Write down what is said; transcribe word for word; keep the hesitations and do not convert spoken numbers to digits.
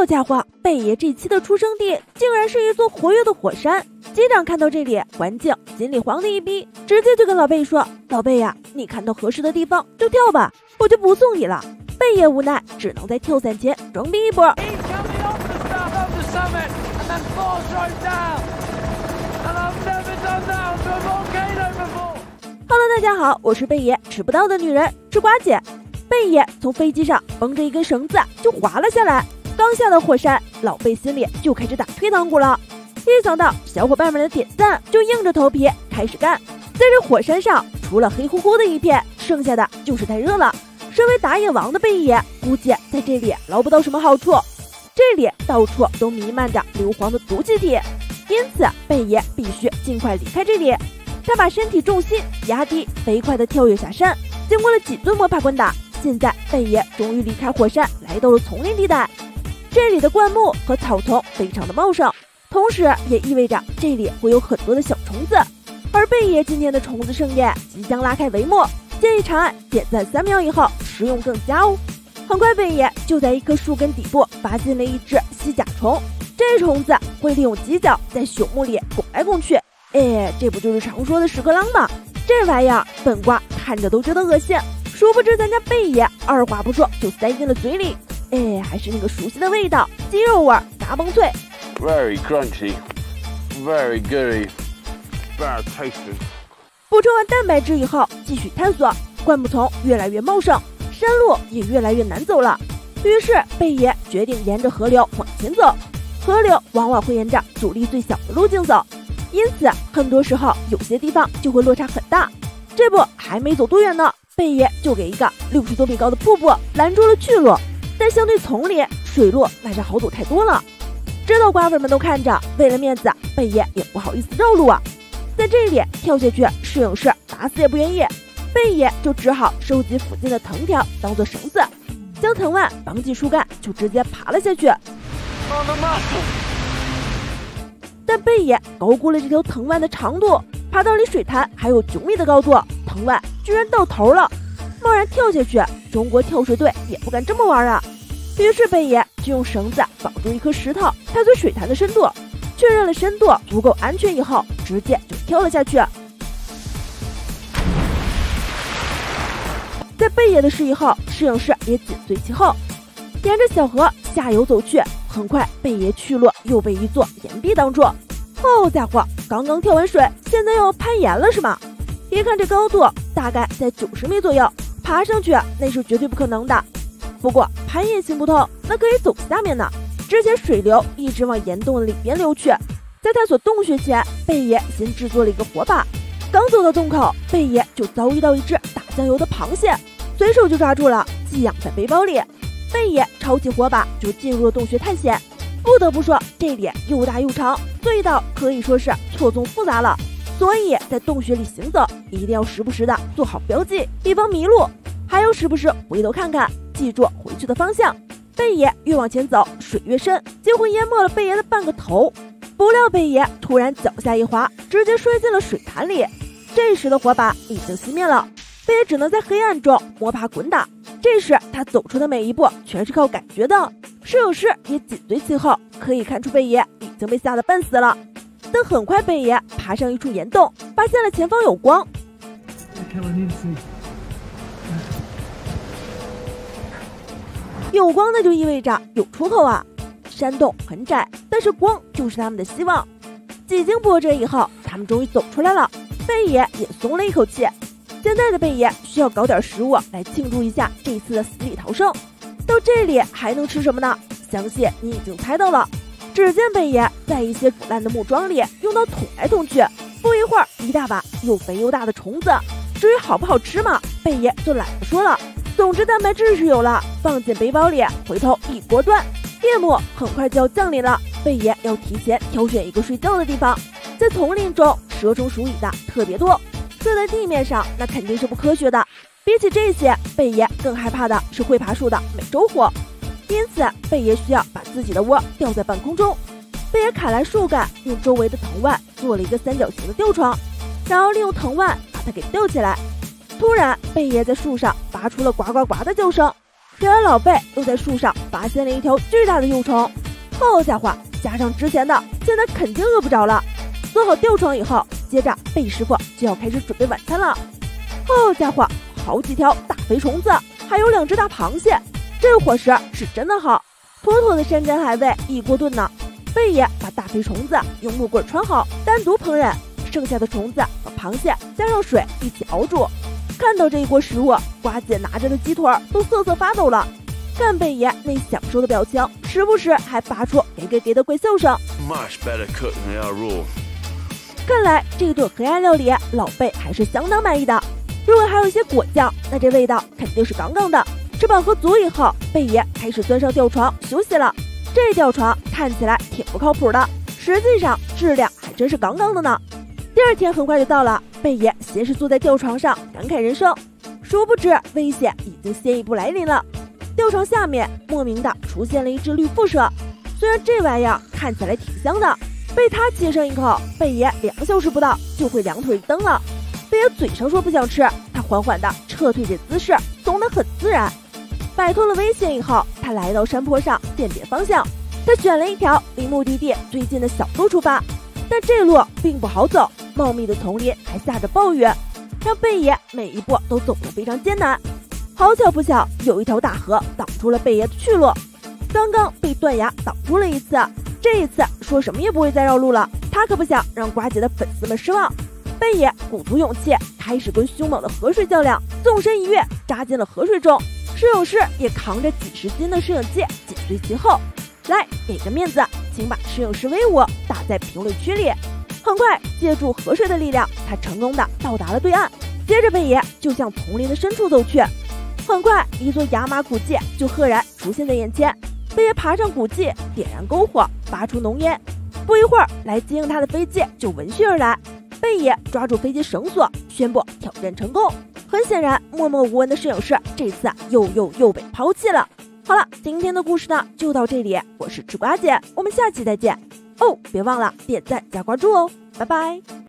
好家伙，贝爷这期的出生地竟然是一座活跃的火山。机长看到这里，环境锦鲤皇帝一逼，直接就跟老贝说：“老贝呀，你看到合适的地方就跳吧，我就不送你了。”贝爷无奈，只能在跳伞前装逼一波。Hello， 大家好，我是贝爷，吃不到的女人，吃瓜姐。贝爷从飞机上绷着一根绳子就滑了下来，刚下到火山，老贝心里就开始打退堂鼓了。一想到小伙伴们的点赞，就硬着头皮开始干。在这火山上，除了黑乎乎的一片，剩下的就是太热了。身为打野王的贝爷，估计在这里捞不到什么好处。这里到处都弥漫着硫磺的毒气体，因此贝爷必须尽快离开这里。他把身体重心压低，飞快地跳跃下山。经过了几顿摸爬滚打，现在贝爷终于离开火山，来到了丛林地带。这里的灌木和草丛非常的茂盛，同时也意味着这里会有很多的小虫子。而贝爷今天的虫子盛宴即将拉开帷幕，建议长按点赞三秒以后食用更佳哦。很快，贝爷就在一棵树根底部发现了一只犀甲虫，这虫子会利用犄角在朽木里拱来拱去。哎，这不就是常说的屎壳郎吗？这玩意儿本瓜看着都觉得恶心。殊不知，咱家贝爷二话不说就塞进了嘴里，哎，还是那个熟悉的味道，鸡肉味，嘎嘣脆 ，very crunchy, very gooey, very tasty。补充完蛋白质以后，继续探索，灌木丛越来越茂盛，山路也越来越难走了。于是，贝爷决定沿着河流往前走。河流往往会沿着阻力最小的路径走，因此很多时候有些地方就会落差很大。这不，还没走多远呢。贝爷就给一个六十多米高的瀑布拦住了去路，但相对丛林，水路那是好走太多了。知道瓜粉们都看着，为了面子，贝爷也不好意思绕路啊。在这里跳下去，摄影师打死也不愿意，贝爷就只好收集附近的藤条当做绳子，将藤蔓绑起树干，就直接爬了下去。但贝爷高估了这条藤蔓的长度，爬到离水潭还有九米的高度，藤蔓居然到头了，贸然跳下去，中国跳水队也不敢这么玩啊！于是贝爷就用绳子绑住一颗石头，探索水潭的深度，确认了深度足够安全以后，直接就跳了下去。在贝爷的示意后，摄影师也紧随其后，沿着小河下游走去。很快，贝爷去路又被一座岩壁挡住。好家伙，刚刚跳完水，现在又要攀岩了是吗？一看这高度，大概在九十米左右，爬上去那是绝对不可能的。不过攀岩行不通，那可以走下面呢。之前水流一直往岩洞的里边流去，在探索洞穴前，贝爷先制作了一个火把。刚走到洞口，贝爷就遭遇到一只打酱油的螃蟹，随手就抓住了，寄养在背包里。贝爷抄起火把就进入了洞穴探险。不得不说，这里又大又长，隧道可以说是错综复杂了。所以在洞穴里行走，一定要时不时的做好标记，以防迷路，还要时不时回头看看，记住回去的方向。贝爷越往前走，水越深，几乎淹没了贝爷的半个头。不料贝爷突然脚下一滑，直接摔进了水潭里。这时的火把已经熄灭了，贝爷只能在黑暗中摸爬滚打。这时他走出的每一步全是靠感觉的，摄影师也紧随其后。可以看出贝爷已经被吓得半死了。但很快，贝爷爬上一处岩洞，发现了前方有光。有光那就意味着有出口啊！山洞很窄，但是光就是他们的希望。几经波折以后，他们终于走出来了。贝爷也松了一口气。现在的贝爷需要搞点食物来庆祝一下这次的死里逃生。到这里还能吃什么呢？相信你已经猜到了。只见贝爷在一些腐烂的木桩里用刀捅来捅去，不一会儿，一大把又肥又大的虫子。至于好不好吃嘛，贝爷就懒得说了。总之，蛋白质是有了，放进背包里，回头一锅端。夜幕很快就要降临了，贝爷要提前挑选一个睡觉的地方。在丛林中，蛇虫鼠蚁的特别多，睡在地面上那肯定是不科学的。比起这些，贝爷更害怕的是会爬树的美洲虎。因此，贝爷需要把自己的窝吊在半空中。贝爷砍来树干，用周围的藤蔓做了一个三角形的吊床，然后利用藤蔓把它给吊起来。突然，贝爷在树上发出了呱呱呱的叫声，然而老贝又在树上发现了一条巨大的幼虫，好家伙，加上之前的，现在肯定饿不着了。做好吊床以后，接着贝师傅就要开始准备晚餐了。好家伙，好几条大肥虫子，还有两只大螃蟹，这伙食是真的好，妥妥的山珍海味一锅炖呢。贝爷把大肥虫子用木棍穿好，单独烹饪，剩下的虫子和螃蟹加上水一起熬煮。看到这一锅食物，瓜姐拿着的鸡腿都瑟瑟发抖了。看贝爷那享受的表情，时不时还发出“给给给”的怪笑声。看来这顿黑暗料理，老贝还是相当满意的。如果还有一些果酱，那这味道肯定是杠杠的。吃饱喝足以后，贝爷开始钻上吊床休息了。这吊床看起来挺不靠谱的，实际上质量还真是杠杠的呢。第二天很快就到了，贝爷先是坐在吊床上感慨人生，殊不知危险已经先一步来临了。吊床下面莫名的出现了一只绿腹蛇，虽然这玩意儿看起来挺香的，被它切上一口，贝爷两小时不到就会两腿一蹬了。贝爷嘴上说不想吃，他缓缓的撤退，这姿势怂得很自然。摆脱了危险以后，他来到山坡上辨别方向，他选了一条离目的地最近的小路出发，但这路并不好走。茂密的丛林还下着暴雨，让贝爷每一步都走得非常艰难。好巧不巧，有一条大河挡住了贝爷的去路，刚刚被断崖挡住了一次，这一次说什么也不会再绕路了。他可不想让瓜姐的粉丝们失望。贝爷鼓足勇气，开始跟凶猛的河水较量，纵身一跃扎进了河水中，室友室也扛着几十斤的摄影机紧随其后。来，给个面子，请把摄影师威武打在评论区里。很快，借助河水的力量，他成功的到达了对岸。接着，贝爷就向丛林的深处走去。很快，一座亚麻古迹就赫然出现在眼前。贝爷爬上古迹，点燃篝火，发出浓烟。不一会儿，来接应他的飞机就闻讯而来。贝爷抓住飞机绳索，宣布挑战成功。很显然，默默无闻的摄影师这次又又又被抛弃了。好了，今天的故事呢就到这里，我是吃瓜姐，我们下期再见。哦，别忘了点赞加关注哦，拜拜。